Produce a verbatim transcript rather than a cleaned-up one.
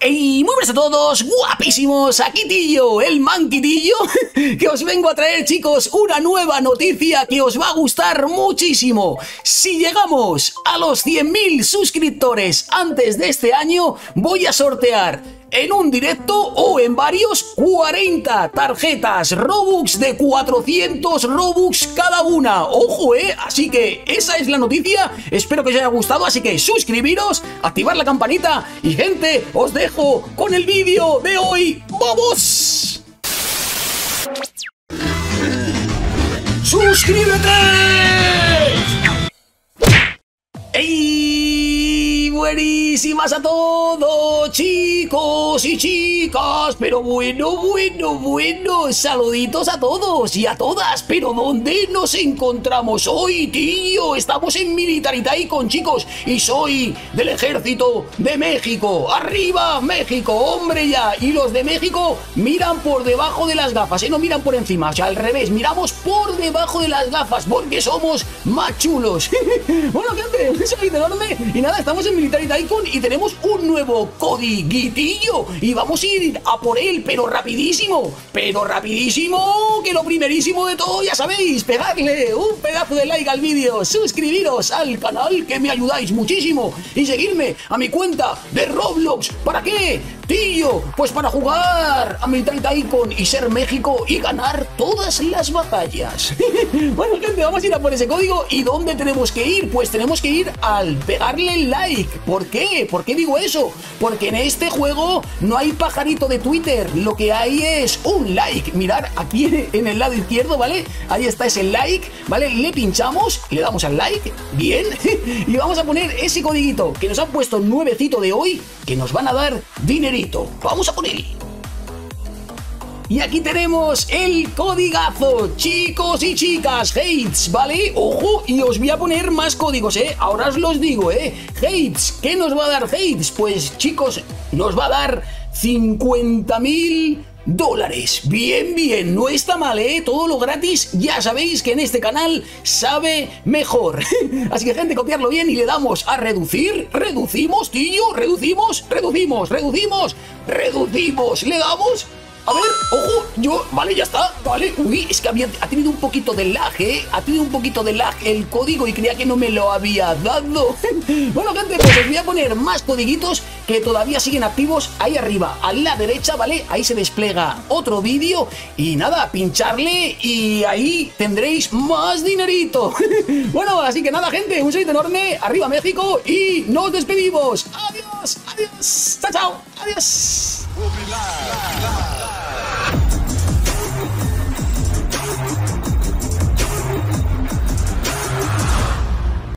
¡Hey! Muy buenas a todos, guapísimos, aquí Tillo, el manquitillo, que os vengo a traer, chicos, una nueva noticia que os va a gustar muchísimo. Si llegamos a los cien mil suscriptores antes de este año, voy a sortear en un directo o en varios cuarenta tarjetas Robux de cuatrocientos Robux cada una. Ojo, eh, así que esa es la noticia. Espero que os haya gustado, así que suscribiros, activar la campanita y, gente, os dejo con el vídeo de hoy. ¡Vamos! ¡Suscríbete! ¡Ey! Buenísimas a todos, chicos y chicas. Pero bueno, bueno, bueno, saluditos a todos y a todas. Pero ¿dónde nos encontramos hoy, tío? Estamos en Military Tycoon, chicos, y soy del ejército de México. ¡Arriba, México! ¡Hombre, ya! Y los de México miran por debajo de las gafas, ¿eh? No miran por encima, o sea, al revés, miramos por debajo de las gafas, porque somos más chulos. Bueno, gente, soy de enorme. Y nada, estamos en Military Tycoon y tenemos un nuevo codiguitillo y vamos a ir a por él, pero rapidísimo, pero rapidísimo, que lo primerísimo de todo, ya sabéis, pegarle un pedazo de like al vídeo, suscribiros al canal, que me ayudáis muchísimo, y seguirme a mi cuenta de Roblox. ¿Para qué, tío? Pues para jugar a Military Tycoon y ser México y ganar todas las batallas. Bueno, gente, vamos a ir a por ese código. ¿Y dónde tenemos que ir? Pues tenemos que ir al pegarle like. ¿Por qué? ¿Por qué digo eso? Porque en este juego no hay pajarito de Twitter, lo que hay es un like. Mirad aquí en el lado izquierdo, ¿vale? Ahí está ese like, ¿vale? Le pinchamos, le damos al like, bien, y vamos a poner ese codiguito que nos han puesto nuevecito de hoy, que nos van a dar dinerito. Vamos a poner. Y aquí tenemos el codigazo, chicos y chicas, Hates, ¿vale? Ojo, y os voy a poner más códigos, ¿eh? Ahora os los digo, ¿eh? Hates, ¿qué nos va a dar Hates? Pues, chicos, nos va a dar cincuenta mil... dólares. Bien, bien, no está mal, ¿eh? Todo lo gratis, ya sabéis que en este canal sabe mejor. Así que, gente, copiarlo bien y le damos a reducir. Reducimos, tío, reducimos, reducimos, reducimos, reducimos, le damos. A ver, ojo, yo, vale, ya está, vale. Uy, es que había, ha tenido un poquito de lag, ¿eh? Ha tenido un poquito de lag el código y creía que no me lo había dado. Bueno, gente, pues os voy a poner más codiguitos que todavía siguen activos ahí arriba, a la derecha, ¿vale? Ahí se despliega otro vídeo y nada, pincharle y ahí tendréis más dinerito. Bueno, así que nada, gente, un saludo enorme, arriba México y nos despedimos. Adiós, adiós, chao, chao, adiós.